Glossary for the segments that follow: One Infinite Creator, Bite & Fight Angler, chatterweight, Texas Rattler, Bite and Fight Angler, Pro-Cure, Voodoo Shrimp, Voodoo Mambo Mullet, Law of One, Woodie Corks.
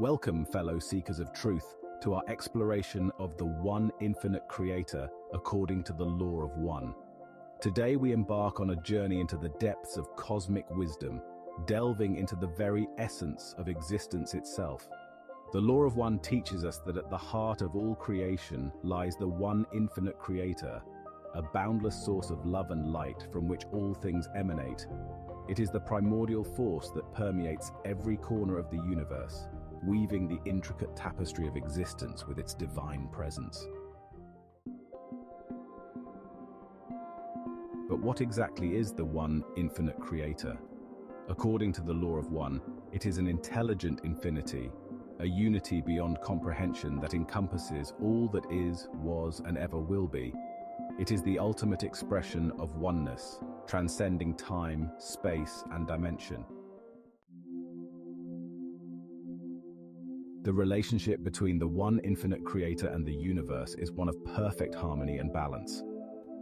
Welcome, fellow seekers of truth, to our exploration of the One Infinite Creator according to the Law of One. Today we embark on a journey into the depths of cosmic wisdom, delving into the very essence of existence itself. The Law of One teaches us that at the heart of all creation lies the One Infinite Creator, a boundless source of love and light from which all things emanate. It is the primordial force that permeates every corner of the universe, weaving the intricate tapestry of existence with its divine presence. But what exactly is the One Infinite Creator? According to the Law of One, it is an intelligent infinity, a unity beyond comprehension that encompasses all that is, was, and ever will be. It is the ultimate expression of oneness, transcending time, space, and dimension. The relationship between the One Infinite Creator and the universe is one of perfect harmony and balance.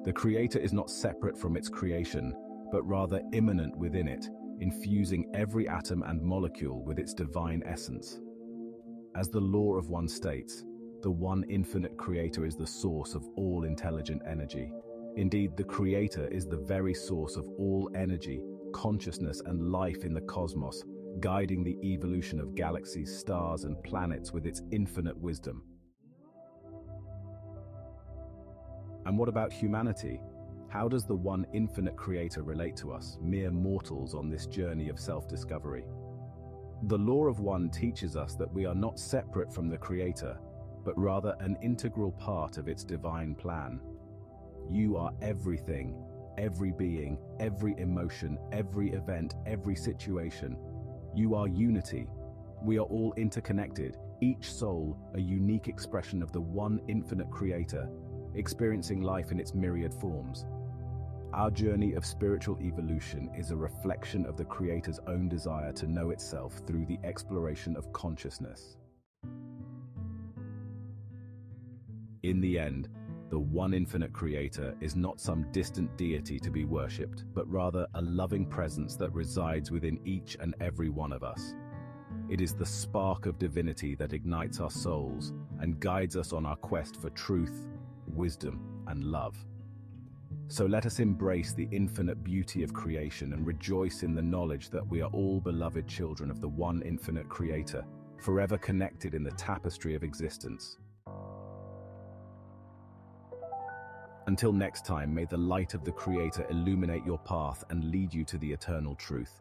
The Creator is not separate from its creation, but rather immanent within it, infusing every atom and molecule with its divine essence. As the Law of One states, the One Infinite Creator is the source of all intelligent energy. Indeed, the Creator is the very source of all energy, consciousness, and life in the cosmos, guiding the evolution of galaxies, stars, and planets with its infinite wisdom. And what about humanity? How does the One Infinite Creator relate to us, mere mortals on this journey of self-discovery? The Law of One teaches us that we are not separate from the Creator, but rather an integral part of its divine plan. You are everything, every being, every emotion, every event, every situation. You are unity. We are all interconnected, each soul a unique expression of the One Infinite Creator, experiencing life in its myriad forms. Our journey of spiritual evolution is a reflection of the Creator's own desire to know itself through the exploration of consciousness. In the end, the One Infinite Creator is not some distant deity to be worshipped, but rather a loving presence that resides within each and every one of us. It is the spark of divinity that ignites our souls and guides us on our quest for truth, wisdom, and love. So let us embrace the infinite beauty of creation and rejoice in the knowledge that we are all beloved children of the One Infinite Creator, forever connected in the tapestry of existence. Until next time, may the light of the Creator illuminate your path and lead you to the eternal truth.